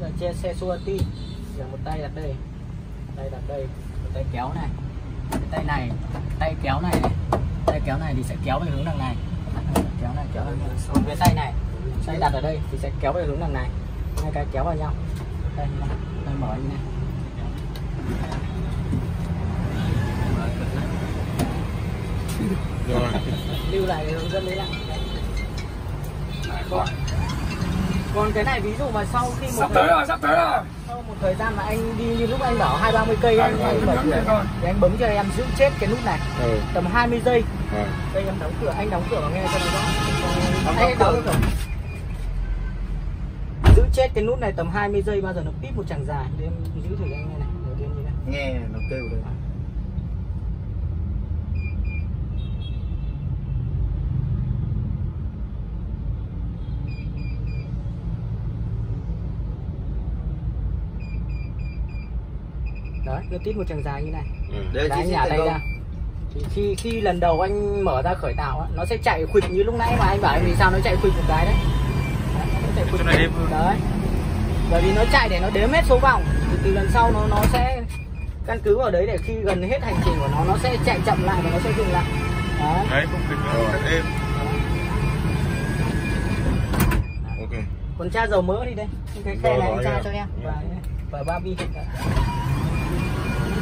bây giờ che xe xua ti, giờ một tay đặt đây, tay đặt đây, một tay kéo này, cái tay này, tay kéo này thì sẽ kéo về hướng đằng này, kéo đằng này, cái tay này, tay đặt ở đây thì sẽ kéo về hướng đằng này, hai cái kéo vào nhau, đây, đây mở như này. Rồi. Lưu lại hướng dẫn đấy là còn cái này ví dụ mà sau khi một sắp tới rồi sau một thời gian mà anh đi như lúc anh bảo 2-30 cây anh thì anh bấm cho em giữ chết cái nút này tầm 20 giây đây em đóng cửa, anh đóng cửa và nghe cho nó rõ. Anh đóng cửa giữ chết cái nút này tầm 20 giây bao giờ nó píp một chàng dài để em giữ thử anh nghe này, đầu tiên như này nghe nó kêu rồi. Đấy, nó tít một chằng dài như này. Đấy, anh nhả tay ra. Thì khi lần đầu anh mở ra khởi tạo á, nó sẽ chạy khuỵch như lúc nãy mà anh bảo anh vì sao nó chạy khuỵch một cái đấy. Đấy, nó chạy khuỵch này. Đấy. Bởi vì nó chạy để nó đếm hết số vòng. Thì từ lần sau nó sẽ căn cứ vào đấy để khi gần hết hành trình của nó sẽ chạy chậm lại và nó sẽ dừng lại. Đấy. Đấy, không kịp đâu, rất êm. Ok. Còn tra dầu mỡ đi đây. Cái khe này anh tra cho em. Và Barbie hiện tại.